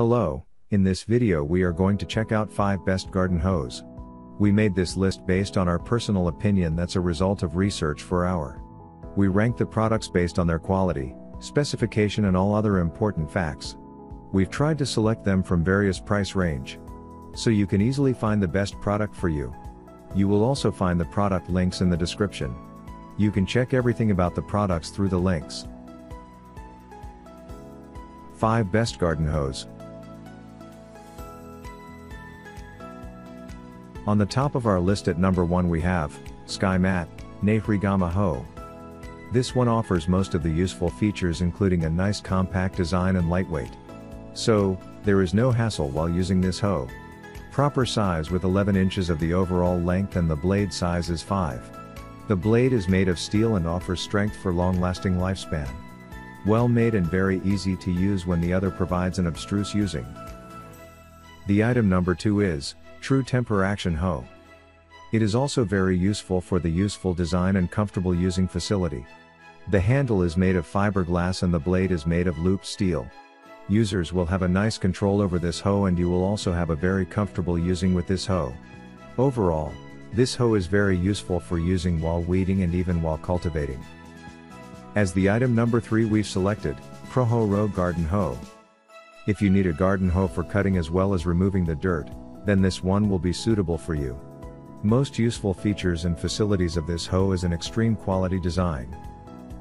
Hello, in this video we are going to check out 5 best garden hoes. We made this list based on our personal opinion that's a result of research for our. We rank the products based on their quality, specification and all other important facts. We've tried to select them from various price range, so you can easily find the best product for you. You will also find the product links in the description. You can check everything about the products through the links. 5 Best Garden Hoes. On the top of our list at number 1 we have Sky Mat Nefri Gama Hoe. This one offers most of the useful features including a nice compact design and lightweight. So, there is no hassle while using this hoe. Proper size with 11 inches of the overall length and the blade size is 5. The blade is made of steel and offers strength for long-lasting lifespan. Well made and very easy to use when the other provides an abstruse using. The item number 2 is True Temper Action Hoe. It is also very useful for the useful design and comfortable using facility. The handle is made of fiberglass and the blade is made of looped steel. Users will have a nice control over this hoe and you will also have a very comfortable using with this hoe. Overall, this hoe is very useful for using while weeding and even while cultivating. As the item number 3 we've selected, Pro Ho Row Garden Hoe. If you need a garden hoe for cutting as well as removing the dirt, then this one will be suitable for you. Most useful features and facilities of this hoe is an extreme quality design.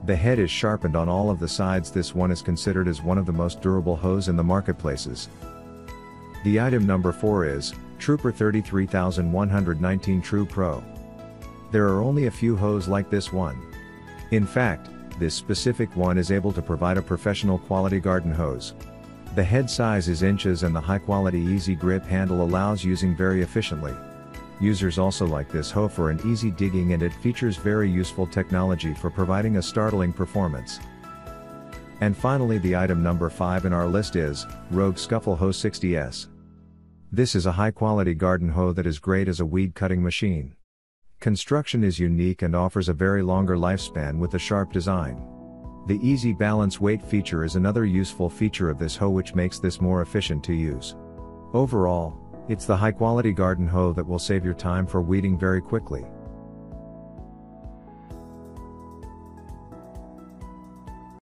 The head is sharpened on all of the sides. This one is considered as one of the most durable hoes in the marketplaces. The item number 4 is Trooper 33119 True Pro. There are only a few hoes like this one. In fact, this specific one is able to provide a professional quality garden hose. The head size is inches and the high quality easy grip handle allows using very efficiently. Users also like this hoe for an easy digging and it features very useful technology for providing a startling performance. And finally the item number 5 in our list is Rogue Scuffle Hoe 60S. This is a high quality garden hoe that is great as a weed cutting machine. Construction is unique and offers a very longer lifespan with a sharp design. The easy balance weight feature is another useful feature of this hoe which makes this more efficient to use. Overall, it's the high quality garden hoe that will save your time for weeding very quickly.